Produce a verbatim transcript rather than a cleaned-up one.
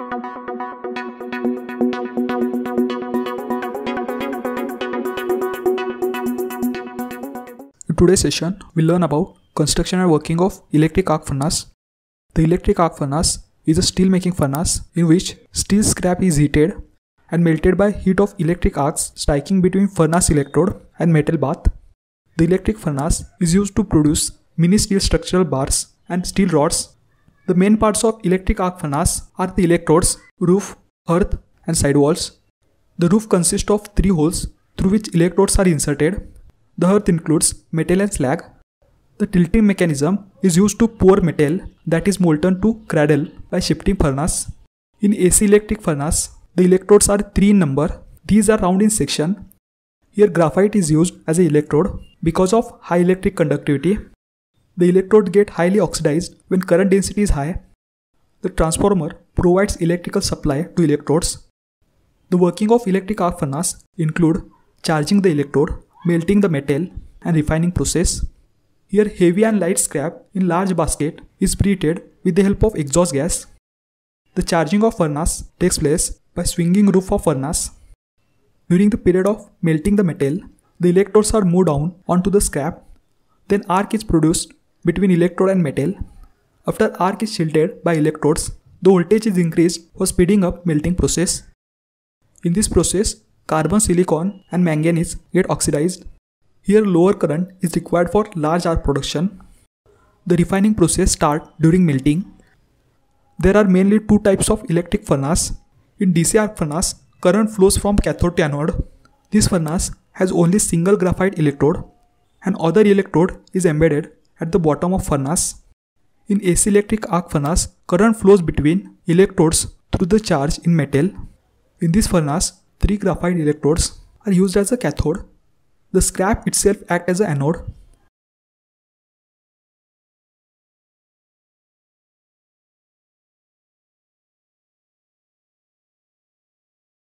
In today's session, we'll learn about construction and working of electric arc furnace. The electric arc furnace is a steel making furnace in which steel scrap is heated and melted by heat of electric arcs striking between furnace electrode and metal bath. The electric furnace is used to produce mini steel structural bars and steel rods. The main parts of electric arc furnace are the electrodes, roof, earth and sidewalls. The roof consists of three holes through which electrodes are inserted. The earth includes metal and slag. The tilting mechanism is used to pour metal that is molten to cradle by shifting furnace. In A C electric furnace, the electrodes are three in number. These are round in section. Here graphite is used as an electrode because of high electric conductivity. The electrodes get highly oxidized when current density is high. The transformer provides electrical supply to electrodes. The working of electric arc furnace include charging the electrode, melting the metal and refining process. Here heavy and light scrap in large basket is preheated with the help of exhaust gas. The charging of furnace takes place by swinging roof of furnace. During the period of melting the metal, the electrodes are moved down onto the scrap. Then arc is produced between electrode and metal. After arc is shielded by electrodes, the voltage is increased for speeding up melting process. In this process, carbon, silicon and manganese get oxidized. Here lower current is required for large arc production. The refining process starts during melting. There are mainly two types of electric furnace. In D C arc furnace, current flows from cathode to anode. This furnace has only single graphite electrode and other electrode is embedded at the bottom of furnace. In A C electric arc furnace, current flows between electrodes through the charge in metal. In this furnace, three graphite electrodes are used as a cathode. The scrap itself acts as an anode